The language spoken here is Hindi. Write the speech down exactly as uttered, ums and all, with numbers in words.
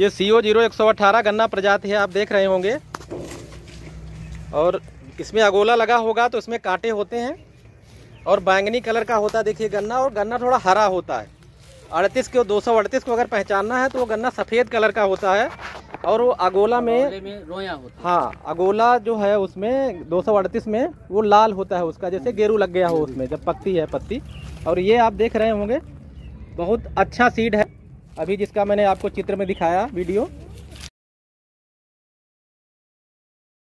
ये सीओ जीरो एक सौ अट्ठारह गन्ना प्रजाति है, आप देख रहे होंगे। और इसमें अगोला लगा होगा तो इसमें कांटे होते हैं और बैंगनी कलर का होता है, देखिए गन्ना। और गन्ना थोड़ा हरा होता है। अड़तीस को दो सौ अड़तीस को अगर पहचानना है तो वो गन्ना सफ़ेद कलर का होता है और वो अगोला में, में रोया होता है। हाँ, अगोला जो है उसमें दो सौ अड़तीस में वो लाल होता है, उसका जैसे गेरू लग गया हो उसमें, जब पकती है पत्ती। और ये आप देख रहे होंगे बहुत अच्छा सीड है, अभी जिसका मैंने आपको चित्र में दिखाया वीडियो।